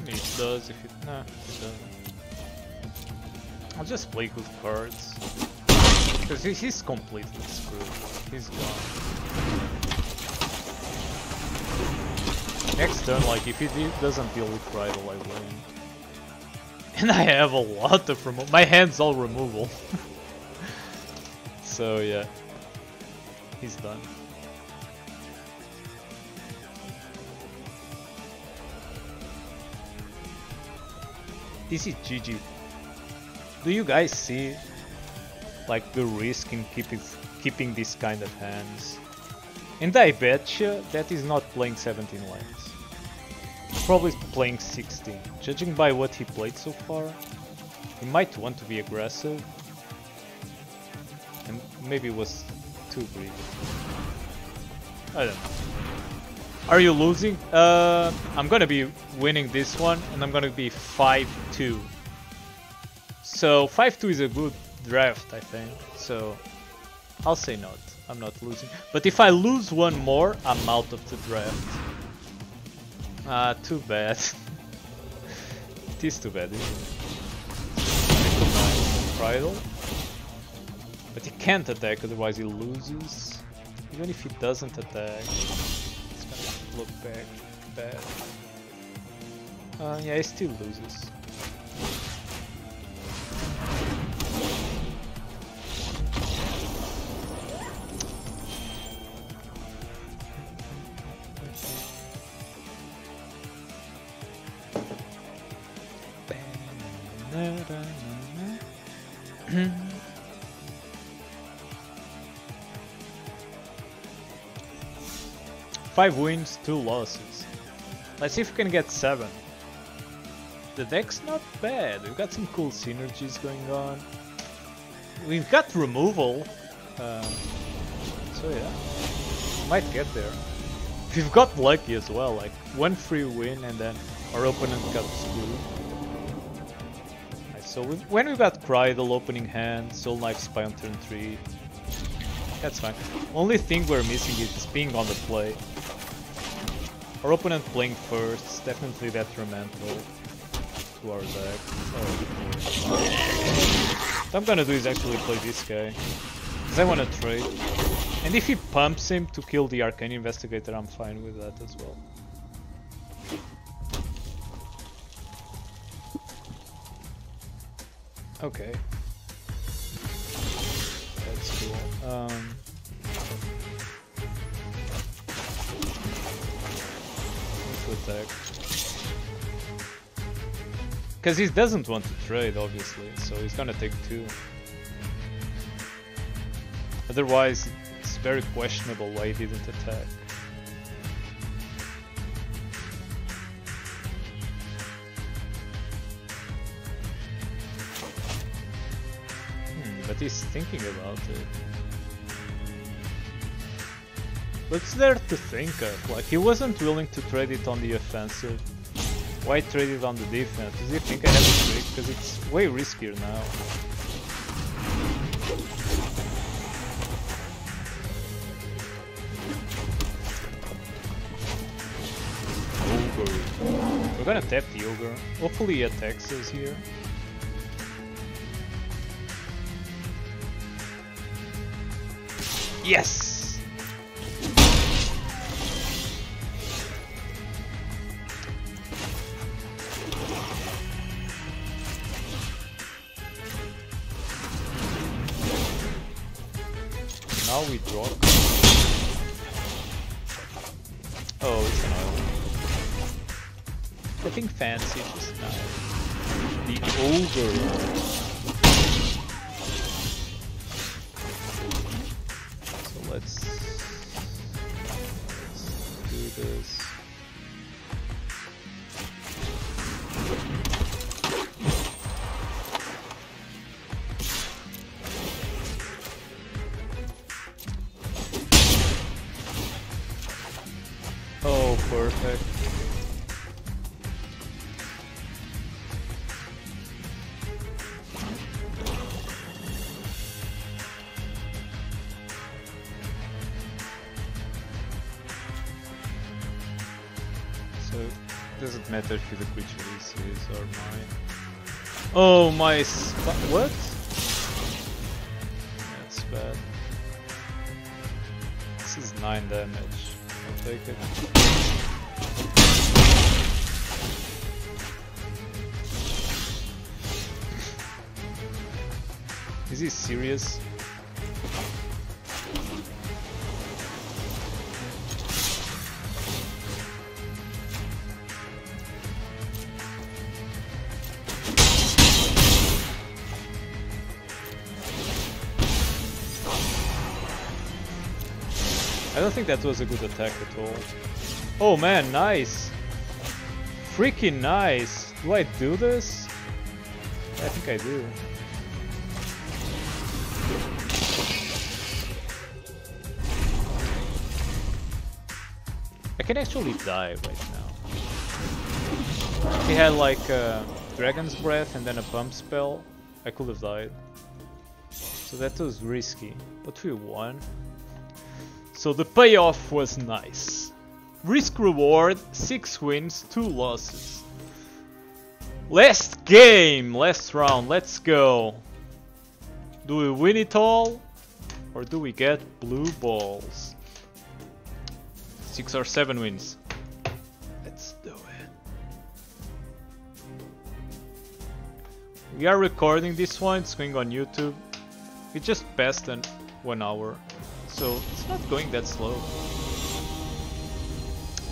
I mean, it does if it... nah, it doesn't. I'll just play good cards. Because he's completely screwed. He's gone. Next turn, like, if he doesn't deal with Krydle, I win. And I have a lot of removal. My hand's all removal. So, yeah. He's done. This is G G. Do you guys see, like, the risk in keep it, keeping this kind of hands? And I bet you that is not playing seventeen lands. Probably playing sixteen. Judging by what he played so far, he might want to be aggressive. And maybe it was too greedy. I don't know. Are you losing? Uh, I'm gonna be winning this one, and I'm gonna be five two. So five two is a good draft, I think. So I'll say not. I'm not losing. But if I lose one more, I'm out of the draft. Ah, uh, too bad. It is too bad, isn't it? Bridle. But he can't attack, otherwise he loses. Even if he doesn't attack, it's gonna look back bad. Uh, yeah, he still loses. Five wins, two losses. Let's see if we can get seven. The deck's not bad. We've got some cool synergies going on. We've got removal. Um, so yeah, might get there. We've got lucky as well. Like one free win, and then our opponent got screwed. Right, so we, when we got Krydle opening hand, Soul Knife Spy on turn three. That's fine. Only thing we're missing is being on the play. Our opponent playing first, definitely detrimental to our deck. What I'm gonna do is actually play this guy, because I want to trade. And if he pumps him to kill the Arcane Investigator, I'm fine with that as well. Okay. That's cool. Um, because he doesn't want to trade, obviously, so he's gonna take two. Otherwise, it's very questionable why he didn't attack. Hmm, but he's thinking about it. What's there to think of? Like, he wasn't willing to trade it on the offensive. Why trade it on the defense? Does he think I have a trick? Because it's way riskier now. Ogre. We're gonna tap the Ogre. Hopefully he attacks us here. Yes! Now we draw. Oh, it's an Owlbear. Nothing fancy just now. The Ogre. So let's, let's do this. Doesn't matter if the creature is his or mine. Oh my! What? That's bad. This is nine damage. I'll take it. Is he serious? I don't think that was a good attack at all. Oh man, nice! Freaking nice! Do I do this? I think I do. I can actually die right now. If he had like a Dragon's Breath and then a bump spell, I could have died. So that was risky, but we won. So the payoff was nice. Risk reward, six wins, two losses. Last game, last round, let's go. Do we win it all? Or do we get blue balls? Six or seven wins. Let's do it. We are recording this one, it's going on YouTube. It just passed an one hour. So it's not going that slow.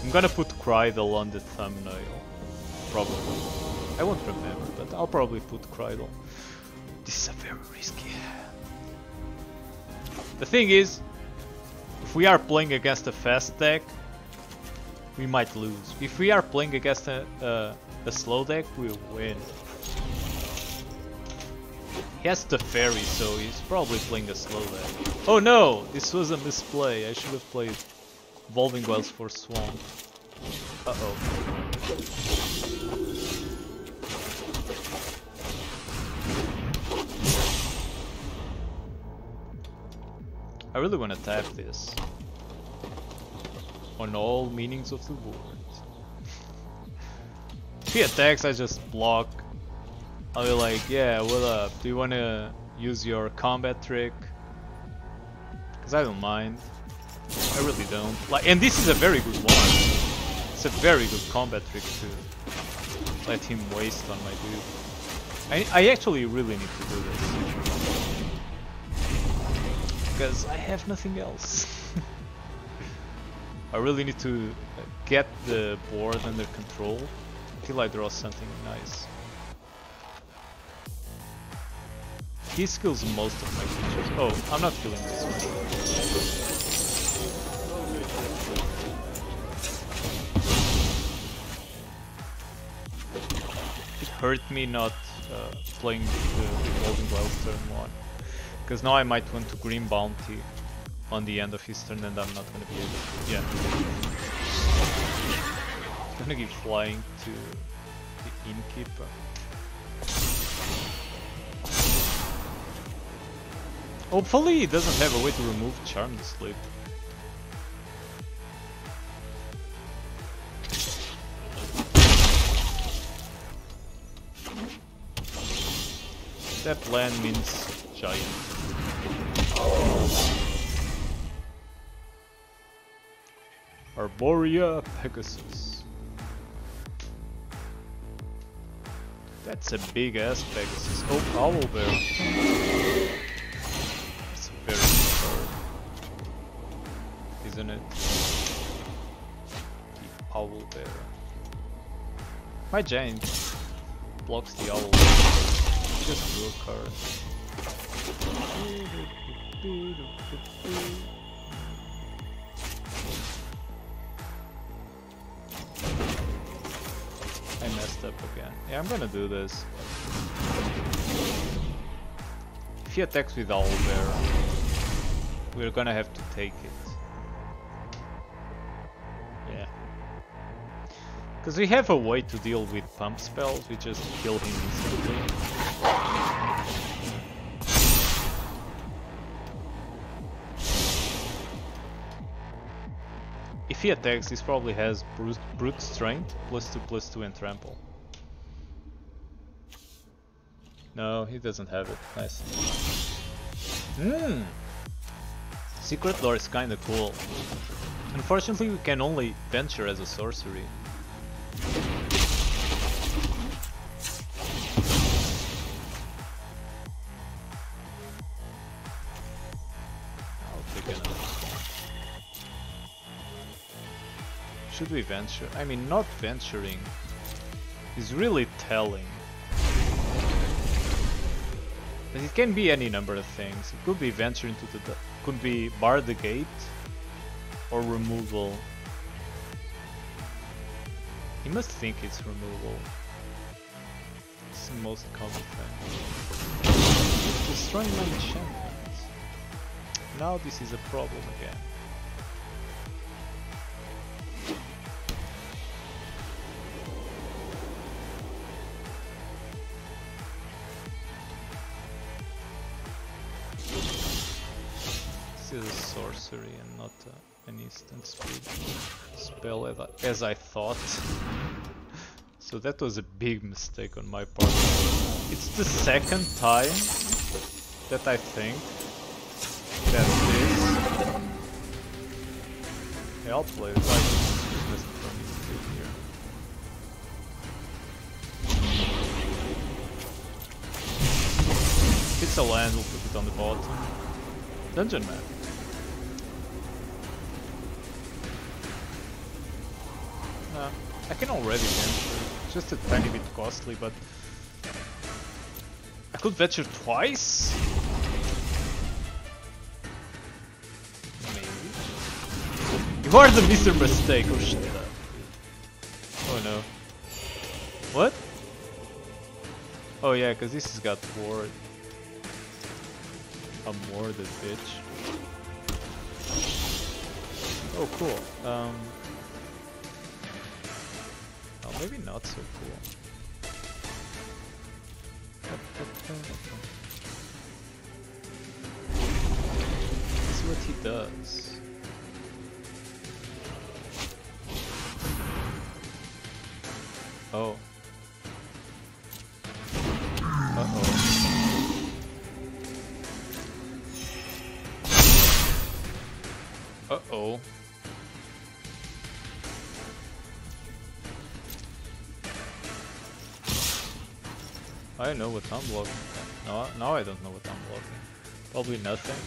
I'm gonna put Krydle on the thumbnail, probably. I won't remember, but I'll probably put Krydle. This is a very risky. The thing is, if we are playing against a fast deck, we might lose. If we are playing against a, uh, a slow deck, we'll win. He has the fairy, so he's probably playing a slow deck. Oh no! This was a misplay. I should have played Evolving Wilds for Swamp. Uh oh. I really want to tap this. On all meanings of the word. If he attacks, I just block. I'll be like, yeah, what up? Do you want to use your combat trick? Because I don't mind. I really don't. Like, and this is a very good one. It's a very good combat trick to let him waste on my dude. I, I actually really need to do this. Because I have nothing else. I really need to get the board under control until I draw something nice. He skills most of my creatures. Oh, I'm not killing this one. It hurt me not uh, playing the Golden Wilds turn one. Because now I might want to Grim Bounty on the end of his turn and I'm not going to be able to. Yeah. I'm going to give flying to the Innkeeper. Hopefully he doesn't have a way to remove Charm of Sleep. That plan means giant. Arborea Pegasus. That's a big ass Pegasus. Oh, Owlbear. Isn't it? The Owlbear. My giant blocks the owl. Just draw a card. I messed up again. Yeah, I'm gonna do this. If he attacks with Owlbear, we're gonna have to take it. Because we have a way to deal with pump spells, we just kill him instantly. If he attacks, he probably has brute, brute strength, plus two plus two and trample. No, he doesn't have it. Nice. Hmm. Secret Door is kinda cool. Unfortunately, we can only venture as a sorcery. I'll pick another. Should we venture? I mean, not venturing is really telling. But it can be any number of things. It could be venture into the... could be bar the gate. Or removal. He must think it's removal. It's the most common thing. Destroying my enchantments. Now this is a problem again. This is a sorcery and not a... an instant speed spell as I, as I thought. So that was a big mistake on my part. It's the second time that I think that this outplay is like just from here. If it's a land, we'll put it on the bottom. Dungeon map. Uh, I can already venture, it's just a tiny bit costly, but I could venture twice? Maybe? You are the Mister Mistake, or shut up. Oh no. What? Oh yeah, cause this has got ward. I'm warded, bitch. Oh cool. Um... Maybe not so cool. Let's see what he does. Oh. Uh oh. Uh oh. I know what I'm blocking. No, now I don't know what I'm blocking. Probably nothing.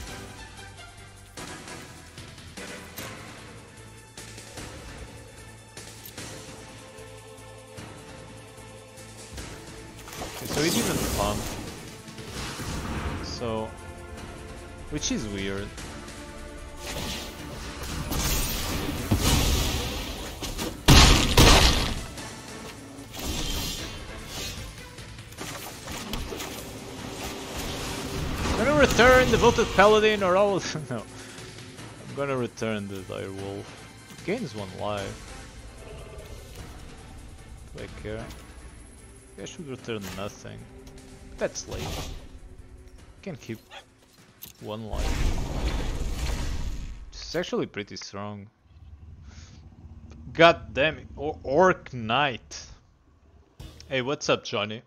Okay, so it even pumped. So, which is weird. Return Devoted Paladin or all. No. I'm gonna return the dire wolf. Gains one life. Do I care? I should return nothing. But that's late. Can keep one life. It's actually pretty strong. God damn it. Or Orc Knight. Hey, what's up, Johnny?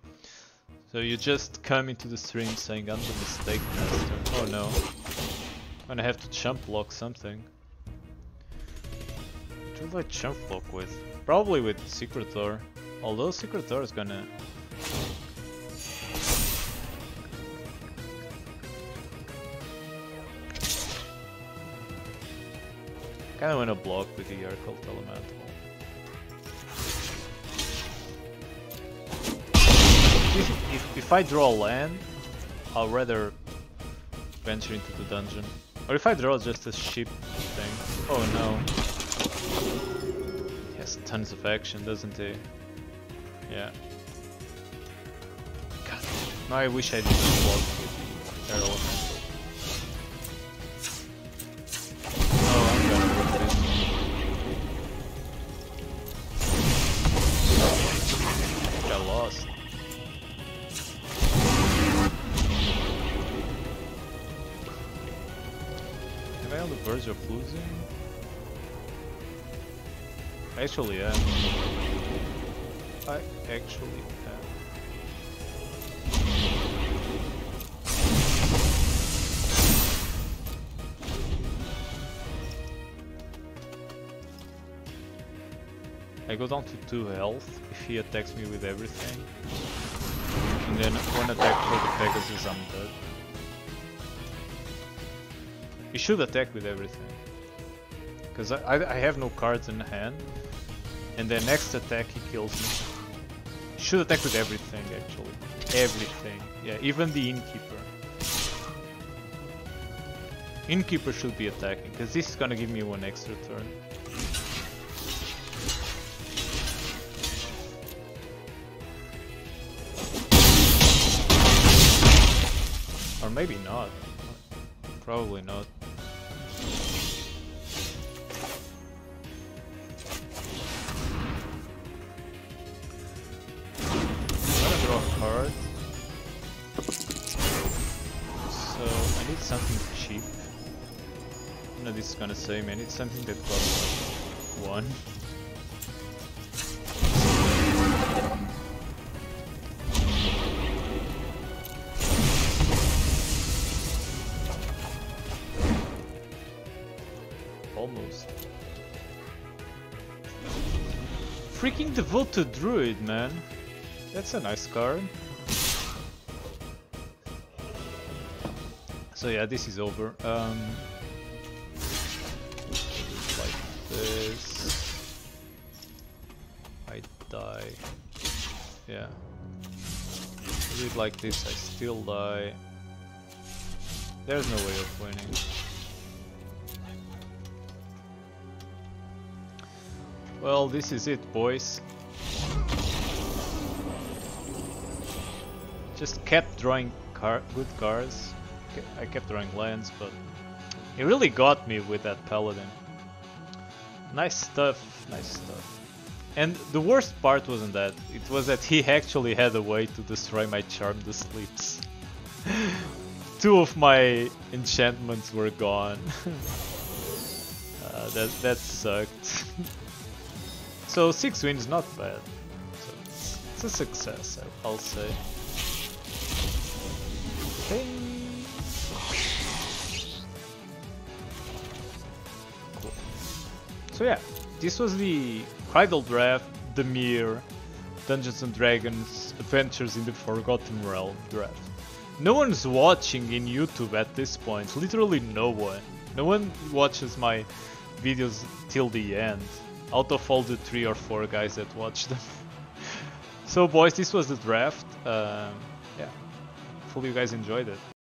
So you just come into the stream saying I'm the mistake master. Oh no. I'm gonna have to jump block something. What do I jump block with? Probably with Secret Door. Although Secret Door is gonna... Kinda wanna block with the air cult elemental. If, if I draw land, I'll rather venture into the dungeon. Or if I draw just a ship thing. Oh no. He has tons of action, doesn't he? Yeah. God. Now I wish I didn't block with the elemental. Oh, I'm gonna block this one. Got lost. Am I on the verge of losing? Actually, yeah. I actually am. I go down to two health if he attacks me with everything. And then one attack for the Pegasus, I'm dead. He should attack with everything. Because I, I, I have no cards in hand. And the next attack he kills me. He should attack with everything, actually. Everything. Yeah, even the Innkeeper. Innkeeper should be attacking, because this is gonna give me one extra turn. Or maybe not. Probably not. I'm gonna draw a card. So I need something cheap. No, this is gonna save me. I need something that costs one. Freaking Devoted Druid, man. That's a nice card. So yeah, this is over. Um, like this. I die. Yeah. Do it like this, I still die. There's no way of winning. Well, this is it, boys. Just kept drawing car good cards. I kept drawing lands, but he really got me with that paladin. Nice stuff, nice stuff. And the worst part wasn't that. It was that he actually had a way to destroy my Charm the Sleeps. Two of my enchantments were gone. uh, that, that sucked. So six wins, not bad. So it's a success, I'll say. Okay. Cool. So yeah, this was the Krydle draft, the Mere, Dungeons and Dragons, Adventures in the Forgotten Realm draft. No one's watching in YouTube at this point, literally no one. No one watches my videos till the end. Out of all the three or four guys that watched them. So boys, this was the draft. Um, yeah, hopefully you guys enjoyed it.